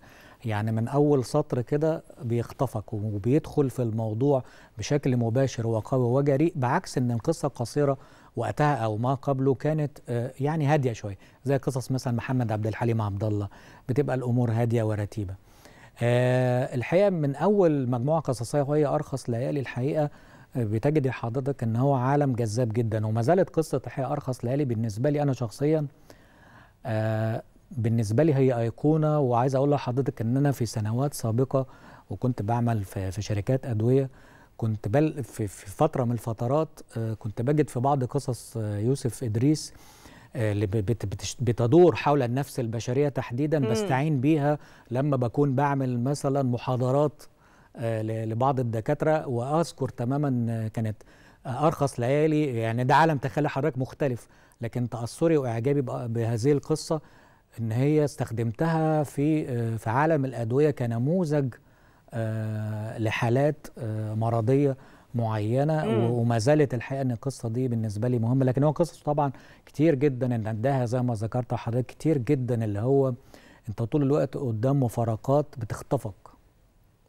يعني من أول سطر كده بيخطفك وبيدخل في الموضوع بشكل مباشر وقوي وجريء، بعكس إن القصة القصيرة وقتها أو ما قبله كانت يعني هادية شوية، زي قصص مثلا محمد عبدالحليم عبد الله، بتبقى الأمور هادية ورتيبة. الحقيقة من أول مجموعة قصصية وهي أرخص ليالي، الحقيقة بتجد حضرتك إن هو عالم جذاب جدا، وما زالت قصة الحقيقة أرخص ليالي بالنسبة لي أنا شخصيا، بالنسبة لي هي أيقونة. وعايز أقول لحضرتك إن أنا في سنوات سابقة وكنت بعمل في, في شركات أدوية، كنت بل في, في فترة من الفترات كنت بجد في بعض قصص يوسف إدريس اللي بتدور حول النفس البشرية تحديدا، بستعين بيها لما بكون بعمل مثلا محاضرات لبعض الدكاترة، وأذكر تماما كانت أرخص ليالي. يعني ده عالم تخيل حضرتك مختلف، لكن تأثري وإعجابي بهذه القصة إن هي استخدمتها في في عالم الأدوية كنموذج لحالات مرضية معينة، وما زالت الحقيقة إن القصة دي بالنسبة لي مهمة. لكن هو قصص طبعا كتير جدا إن عندها زي ما ذكرت حضرتك كتير جدا، اللي هو أنت طول الوقت قدام مفارقات بتخطفك.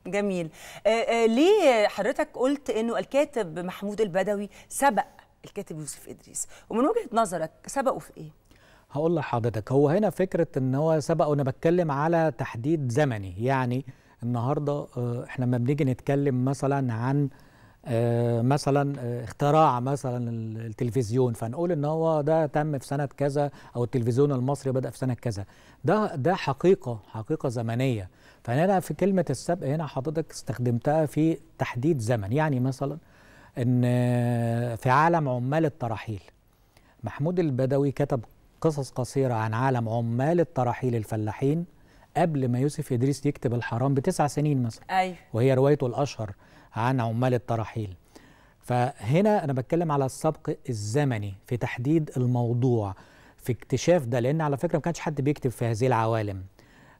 جميل. آآ آآ ليه حضرتك قلت إنه الكاتب محمود البدوي سبق الكاتب يوسف إدريس، ومن وجهة نظرك سبقه في إيه؟ هقول لحضرتك، هو هنا فكرة ان هو سبق، وانا بتكلم على تحديد زمني. يعني النهارده احنا لما بنيجي نتكلم مثلا عن مثلا اختراع مثلا التلفزيون، فنقول ان هو ده تم في سنة كذا، او التلفزيون المصري بدأ في سنة كذا، ده ده حقيقة حقيقة زمنية. فانا في كلمة السبق هنا حضرتك استخدمتها في تحديد زمن. يعني مثلا ان في عالم عمال الترحيل، محمود البدوي كتب قصص قصيرة عن عالم عمال الترحيل الفلاحين قبل ما يوسف إدريس يكتب الحرام بتسع سنين مثلا. أيوة. وهي روايته الأشهر عن عمال الترحيل. فهنا أنا بتكلم على السبق الزمني في تحديد الموضوع، في اكتشاف ده، لأن على فكرة ما كانش حد بيكتب في هذه العوالم.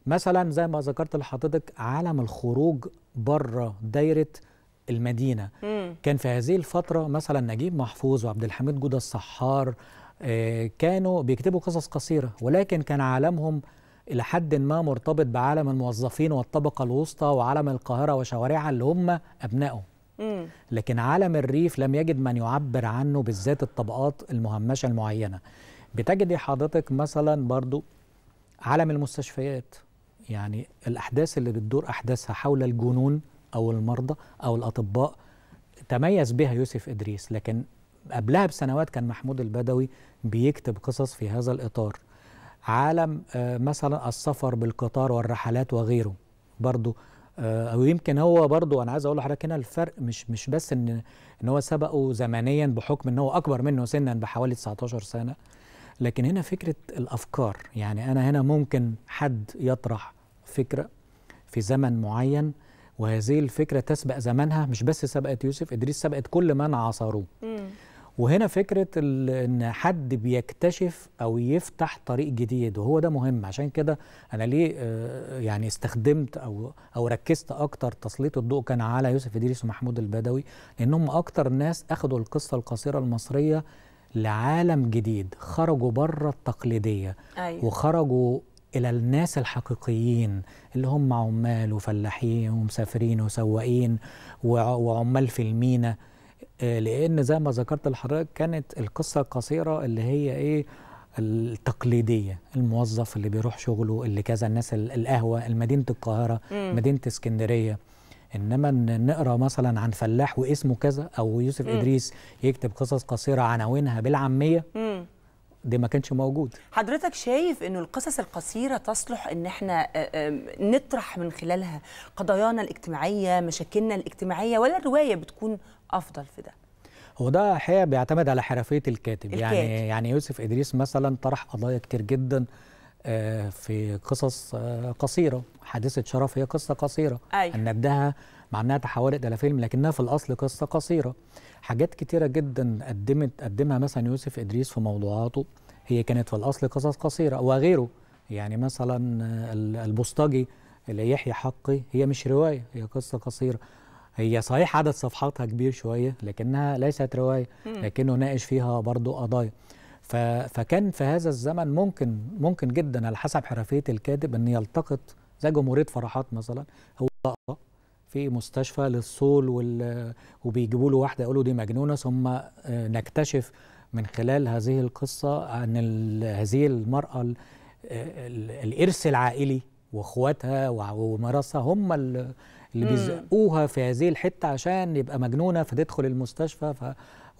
مثلا زي ما ذكرت لحضرتك عالم الخروج بره دايرة المدينة. مم. كان في هذه الفترة مثلا نجيب محفوظ وعبد الحميد جودة الصحار كانوا بيكتبوا قصص قصيرة، ولكن كان عالمهم إلى حد ما مرتبط بعالم الموظفين والطبقة الوسطى وعالم القاهرة وشوارعها اللي هم أبنائه. لكن عالم الريف لم يجد من يعبر عنه، بالذات الطبقات المهمشة المعينة. بتجد حضرتك مثلا برضو عالم المستشفيات، يعني الأحداث اللي بتدور أحداثها حول الجنون أو المرضى أو الأطباء، تميز بها يوسف إدريس. لكن قبلها بسنوات كان محمود البدوي بيكتب قصص في هذا الإطار. عالم مثلا السفر بالقطار والرحلات وغيره برضو، أو يمكن هو برضو أنا عايز أقول لحضرتك هنا الفرق مش مش بس إن إن هو سبقه زمنيا بحكم إن هو أكبر منه سنا بحوالي تسعتاشر سنة، لكن هنا فكرة الأفكار. يعني أنا هنا ممكن حد يطرح فكرة في زمن معين، وهذه الفكرة تسبق زمنها. مش بس سبقت يوسف إدريس، سبقت كل من عاصروه. وهنا فكرة إن حد بيكتشف أو يفتح طريق جديد، وهو ده مهم. عشان كده أنا ليه يعني استخدمت أو أو ركزت أكتر، تسليط الضوء كان على يوسف إدريس ومحمود البدوي، لأنهم أكتر ناس أخدوا القصة القصيرة المصرية لعالم جديد، خرجوا بره التقليدية. أيوة. وخرجوا إلى الناس الحقيقيين اللي هم عمال وفلاحين ومسافرين وسواقين وعمال في المينا. لأن زي ما ذكرت لحضرتك كانت القصة القصيرة اللي هي إيه التقليدية، الموظف اللي بيروح شغله اللي كذا، الناس القهوة، مدينة القاهرة، مم. مدينة اسكندرية. إنما نقرأ مثلا عن فلاح واسمه كذا، أو يوسف مم. إدريس يكتب قصص قصيرة عناوينها بالعامية، مم. ده ما كانش موجود. حضرتك شايف انه القصص القصيره تصلح ان احنا نطرح من خلالها قضايانا الاجتماعيه، مشاكلنا الاجتماعيه، ولا الروايه بتكون افضل في ده؟ وده حقيقة بيعتمد على حرفية الكاتب. الكاتب يعني يعني يوسف إدريس مثلا طرح قضايا كتير جدا في قصص قصيرة. حادثة شرف هي قصة قصيرة، أيوة. نبدأها مع أنها تحولت إلى فيلم لكنها في الأصل قصة قصيرة. حاجات كتيرة جدا قدمت قدمها مثلا يوسف إدريس في موضوعاته هي كانت في الأصل قصص قصيرة وغيره. يعني مثلا البوسطجي ليحيى حقي هي مش رواية، هي قصة قصيرة. هي صحيح عدد صفحاتها كبير شوية لكنها ليست رواية، لكنه ناقش فيها برضو قضايا. فكان في هذا الزمن ممكن ممكن جدا على حسب حرفية الكاتب أن يلتقط زي جمهورية فرحات مثلا، هو في مستشفى للصول وال... وبيجيبوا له واحدة يقولوا دي مجنونة، ثم نكتشف من خلال هذه القصة أن ال... هذه المرأة ال... ال... الإرث العائلي واخواتها ومراسها هم اللي بيزقوها في هذه الحتة عشان يبقى مجنونة فتدخل المستشفى ف...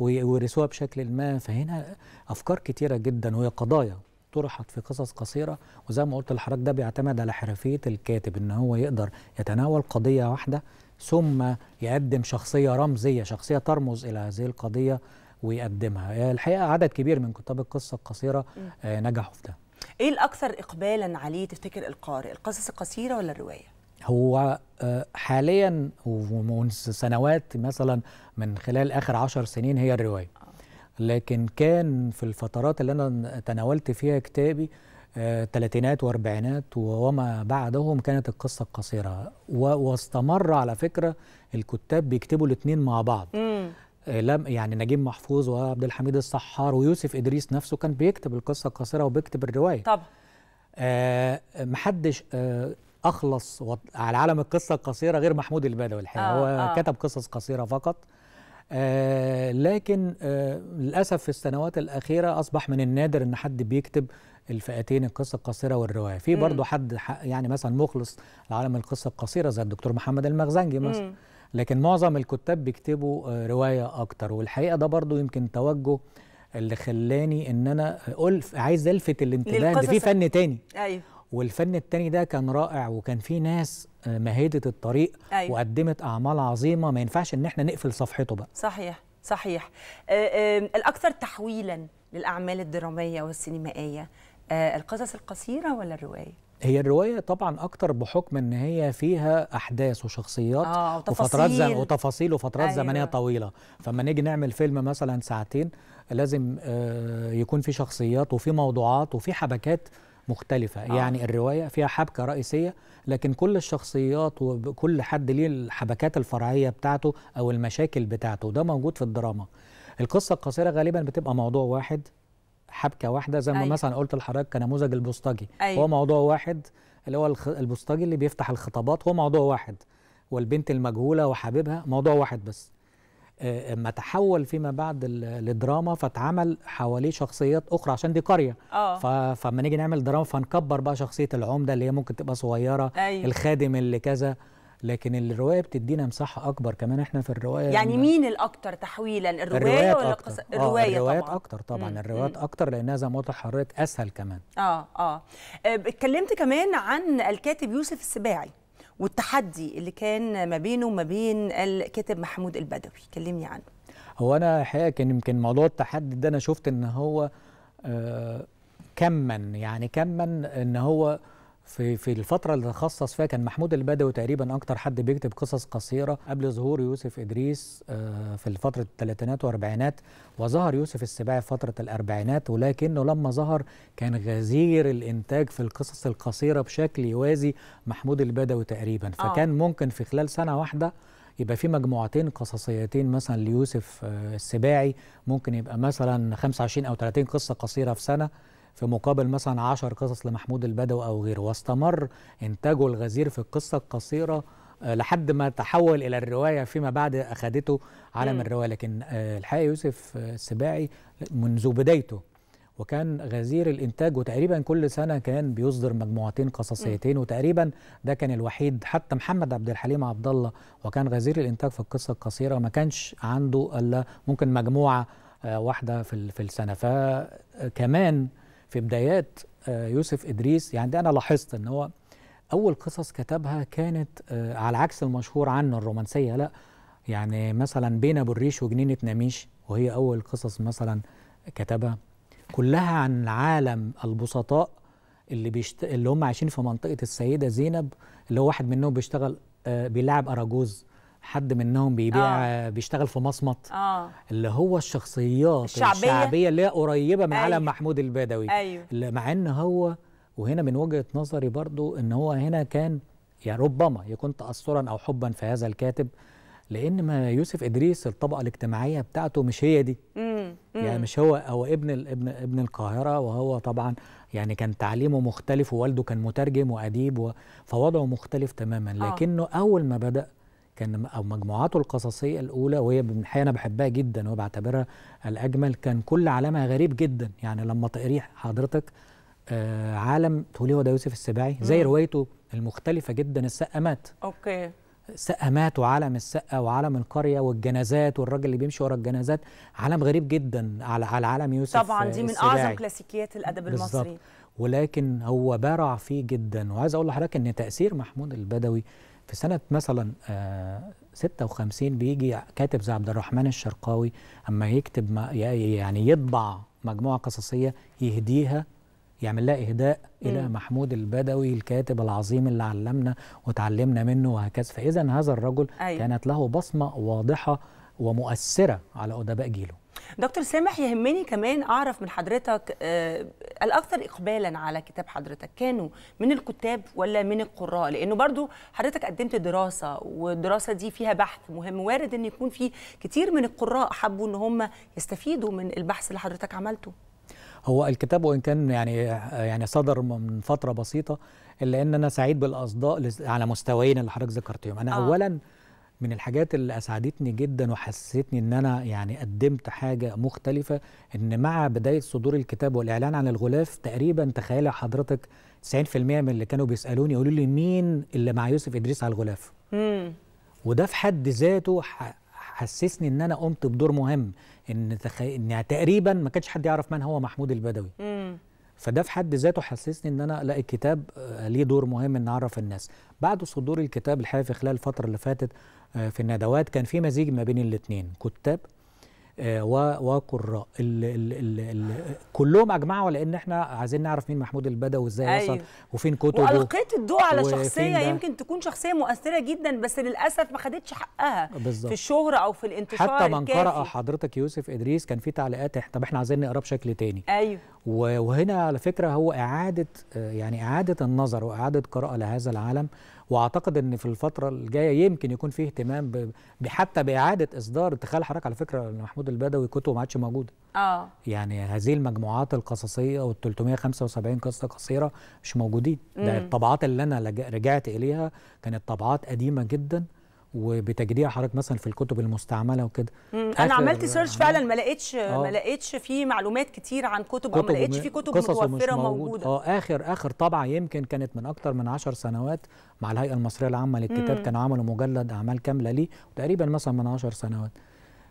ويورثوها بشكل ما. فهنا أفكار كتيرة جدا وهي قضايا طرحت في قصص قصيرة. وزي ما قلت لحضرتك ده بيعتمد على حرفية الكاتب إن هو يقدر يتناول قضية واحدة ثم يقدم شخصية رمزية، شخصية ترمز إلى هذه القضية ويقدمها. الحقيقة عدد كبير من كتاب القصة القصيرة نجحوا في ده. إيه الأكثر إقبالا عليه تفتكر القارئ، القصص القصيرة ولا الرواية؟ هو حاليا ومن سنوات مثلا من خلال آخر عشر سنين هي الرواية، لكن كان في الفترات اللي أنا تناولت فيها كتابي ثلاثينات وأربعينات وما بعدهم كانت القصة القصيرة. واستمر على فكرة الكتاب بيكتبوا الاثنين مع بعض. مم. لم يعني نجيب محفوظ وعبد الحميد السحار ويوسف إدريس نفسه كان بيكتب القصة القصيرة وبيكتب الرواية. طبعا آه محدش آه أخلص على عالم القصة القصيرة غير محمود البدوي الحقيقة. آه هو آه. كتب قصص قصيرة فقط، آه لكن آه للأسف في السنوات الأخيرة أصبح من النادر أن حد بيكتب الفئتين القصة القصيرة والرواية. في برضه حد يعني مثلا مخلص لعالم القصة القصيرة زي الدكتور محمد المخزنجي مثلا، لكن معظم الكتاب بيكتبوا آه رواية أكتر. والحقيقة ده برضه يمكن توجه اللي خلاني أن أنا ألف عايز ألفت الانتباه ده في فن تاني. أيوه. والفن التاني ده كان رائع وكان فيه ناس مهدت الطريق، أيوة. وقدمت أعمال عظيمة ما ينفعش إن احنا نقفل صفحته بقى. صحيح صحيح. الأكثر تحويلا للأعمال الدرامية والسينمائية القصص القصيرة ولا الرواية؟ هي الرواية طبعا أكتر بحكم إن هي فيها أحداث وشخصيات آه وتفاصيل وفترات وتفاصيل وفترات أيوة. زمنية طويلة. فما نيجي نعمل فيلم مثلا ساعتين لازم يكون في شخصيات وفي موضوعات وفي حبكات مختلفة. آه. يعني الرواية فيها حبكة رئيسية لكن كل الشخصيات وكل حد ليه الحبكات الفرعية بتاعته أو المشاكل بتاعته، وده موجود في الدراما. القصة القصيرة غالبا بتبقى موضوع واحد، حبكة واحدة، زي ما أيوة. مثلا قلت لحضرتك كنموذج البوسطجي، أيوة. هو موضوع واحد اللي هو البوسطجي اللي بيفتح الخطابات، هو موضوع واحد، والبنت المجهولة وحبيبها موضوع واحد بس. اما تحول فيما بعد للدراما فتعمل حواليه شخصيات اخرى عشان دي قريه. اه فلما نيجي نعمل دراما فنكبر بقى شخصيه العمده اللي هي ممكن تبقى صغيره، أيوة. الخادم اللي كذا. لكن الروايه بتدينا مساحه اكبر كمان احنا في الروايه. يعني مين الاكثر تحويلا، الروايه ولا القصه؟ الروايه طبعا. الروايات اكتر طبعا. مم. الروايات اكتر لانها زي ما قلت لحضرتك اسهل كمان. اه اه اتكلمت كمان عن الكاتب يوسف السباعي والتحدي اللي كان ما بينه وما بين الكاتب محمود البدوي، كلمني عنه. هو أنا الحقيقة كان يمكن موضوع التحدي ده أنا شفت إن هو آه كمن يعني كمن إن هو في في الفترة اللي تخصص فيها كان محمود البدوي تقريبا أكتر حد بيكتب قصص قصيرة قبل ظهور يوسف إدريس آه في فترة الثلاثينات والأربعينات، وظهر يوسف السباعي في فترة الأربعينات، ولكنه لما ظهر كان غزير الإنتاج في القصص القصيرة بشكل يوازي محمود البدوي تقريبا. فكان ممكن في خلال سنة واحدة يبقى في مجموعتين قصصيتين مثلا ليوسف آه السباعي، ممكن يبقى مثلا خمسة وعشرين أو ثلاثين قصة قصيرة في سنة في مقابل مثلا عشر قصص لمحمود البدوي او غيره. واستمر انتاجه الغزير في القصه القصيره لحد ما تحول الى الروايه فيما بعد اخذته عالم الروايه. لكن الحقيقه يوسف السباعي منذ بدايته وكان غزير الانتاج، وتقريبا كل سنه كان بيصدر مجموعتين قصصيتين، وتقريبا ده كان الوحيد. حتى محمد عبدالحليم عبد الله وكان غزير الانتاج في القصه القصيره ما كانش عنده الا ممكن مجموعه واحده في في السنه. فكمان في بدايات يوسف إدريس يعني ده أنا لاحظت إن هو أول قصص كتبها كانت على عكس المشهور عنه الرومانسية، لا يعني مثلا بين أبو الريش وجنينة نميش وهي أول قصص مثلا كتبها كلها عن عالم البسطاء اللي بيشت... اللي هم عايشين في منطقة السيدة زينب، اللي هو واحد منهم بيشتغل بيلعب أراجوز، حد منهم بيبيع آه. بيشتغل في مصمت آه. اللي هو الشخصيات الشعبية, الشعبية اللي هي قريبة من أيوه. عالم محمود البدوي أيوه. اللي مع ان هو، وهنا من وجهة نظري برضو ان هو هنا كان يعني ربما يكون تأثرا او حبا في هذا الكاتب، لان ما يوسف إدريس الطبقة الاجتماعية بتاعته مش هي دي مم. مم. يعني مش هو، هو ابن ابن ابن القاهرة، وهو طبعا يعني كان تعليمه مختلف، ووالده كان مترجم وأديب و... فوضعه مختلف تماما، لكنه آه. اول ما بدأ كان او مجموعاته القصصيه الاولى، وهي بالحقيقه انا بحبها جدا وبعتبرها الاجمل، كان كل عالمها غريب جدا. يعني لما تقري حضرتك آه عالم تقولي هو ده يوسف السباعي، زي روايته المختلفه جدا السقامات، اوكي سقامات وعالم السقه وعالم القريه والجنازات والراجل اللي بيمشي ورا الجنازات، عالم غريب جدا على على عالم يوسف طبعا دي من السباعي. اعظم كلاسيكيات الادب المصري، ولكن هو بارع فيه جدا. وعايز اقول لحضرتك ان تاثير محمود البدوي في سنة مثلا ستة وخمسين بيجي كاتب زي عبد الرحمن الشرقاوي، أما يكتب يعني يطبع مجموعة قصصية يهديها، يعمل لها إهداء إلى مم. محمود البدوي الكاتب العظيم اللي علمنا وتعلمنا منه وهكذا. فإذا هذا الرجل أي. كانت له بصمة واضحة ومؤثرة على أدباء جيله. دكتور سامح، يهمني كمان أعرف من حضرتك آه الأكثر إقبالا على كتاب حضرتك كانوا من الكتاب ولا من القراء؟ لأنه برضو حضرتك قدمت دراسة، والدراسة دي فيها بحث مهم، وارد أن يكون في كتير من القراء حبوا أن هم يستفيدوا من البحث اللي حضرتك عملته. هو الكتاب وإن كان يعني يعني صدر من فترة بسيطة، إلا أن أنا سعيد بالأصداء على مستويين اللي حضرتك ذكرتيهم. أنا آه. أولا من الحاجات اللي اسعدتني جدا وحسستني ان انا يعني قدمت حاجه مختلفه، ان مع بدايه صدور الكتاب والاعلان عن الغلاف تقريبا تخيل حضرتك تسعين في المية من اللي كانوا بيسالوني يقولوا لي مين اللي مع يوسف ادريس على الغلاف. امم وده في حد ذاته حسسني ان انا قمت بدور مهم، ان تخ... ان تقريبا ما كانش حد يعرف من هو محمود البدوي. امم فده في حد ذاته حسسني ان انا لا الكتاب ليه دور مهم ان اعرف الناس. بعد صدور الكتاب الحقيقه في خلال الفتره اللي فاتت في الندوات كان في مزيج ما بين الاثنين، كتاب وقراء، كلهم اجمعوا على ان احنا عايزين نعرف مين محمود البدوي وازاي وصل أيوه. وفين كتبه، والقيت الضوء على شخصيه يمكن تكون شخصيه مؤثره جدا بس للاسف ما خدتش حقها بالزبط. في الشهره او في الانتشار. حتى من قرأ حضرتك يوسف ادريس كان في تعليقات طب احنا عايزين نقراه بشكل تاني. ايوه وهنا على فكره هو اعاده يعني اعاده النظر واعاده قراءه لهذا العالم، واعتقد ان في الفتره الجايه يمكن يكون فيه اهتمام حتى باعاده اصدار. تخيل حضرتك على فكره ان محمود البدوي كتبه ما عادش موجوده اه يعني هذه المجموعات القصصيه وال ثلاثمية وخمسة وسبعين قصه قصيره مش موجودين. ده الطبعات اللي انا رجعت اليها كانت طبعات قديمه جدا وبتجديع حضرتك مثلا في الكتب المستعمله وكده. انا عملت سيرش فعلا ما لقيتش آه. ما لقيتش في معلومات كتير عن كتب, كتب او ما لقيتش في كتب متوفره موجوده. اه اخر اخر طبعه يمكن كانت من اكتر من عشر سنوات مع الهيئه المصريه العامه للكتاب، كانوا عملوا مجلد اعمال كامله ليه تقريبا مثلا من عشر سنوات.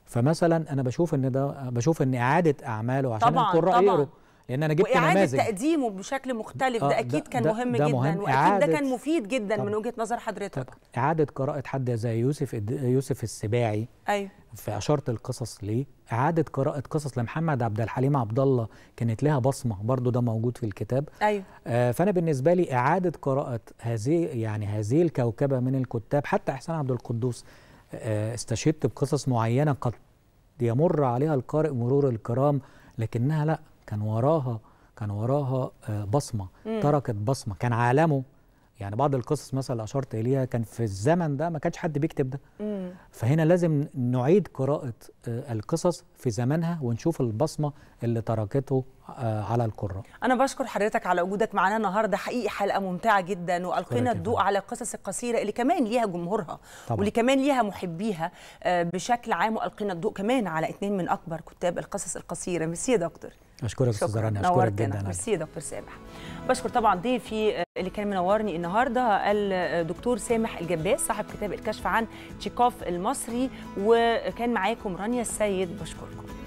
فمثلا انا بشوف ان ده بشوف ان اعاده اعماله عشان القراء يقروا، لان انا جبت نماذج واعاده تقديمه بشكل مختلف آه ده اكيد ده كان ده مهم ده جدا مهم. واكيد ده كان مفيد جدا من وجهه نظر حضرتك. طبعا اعاده قراءه حد زي يوسف يوسف السباعي ايوه في اشاره القصص ليه، اعاده قراءه قصص لمحمد عبدالحليم عبد الله كانت لها بصمه برضو، ده موجود في الكتاب ايوه آه فانا بالنسبه لي اعاده قراءه هذه يعني هذه الكوكبه من الكتاب. حتى احسان عبد القدوس آه استشهدت بقصص معينه قد يمر عليها القارئ مرور الكرام، لكنها لا كان وراها كان وراها بصمه مم. تركت بصمه، كان عالمه يعني بعض القصص مثلا اللي اشرت اليها كان في الزمن ده ما كانش حد بيكتب ده مم. فهنا لازم نعيد قراءه القصص في زمانها ونشوف البصمه اللي تركته على القراء. انا بشكر حضرتك على وجودك معانا النهارده، حقيقي حلقه ممتعه جدا والقينا الضوء على القصص القصيره اللي كمان ليها جمهورها طبعا. واللي كمان ليها محبيها بشكل عام، والقينا الضوء كمان على اثنين من اكبر كتاب القصص القصيره. ميرسي يا دكتور. اشكرك استاذه رانيا، اشكرك جدا. ميرسي يا دكتور سامح. بشكر طبعا ضيفي اللي كان منورني النهارده الدكتور سامح الجباس صاحب كتاب الكشف عن تشيخوف المصري، وكان معاكم رانيا السيد. بشكركم.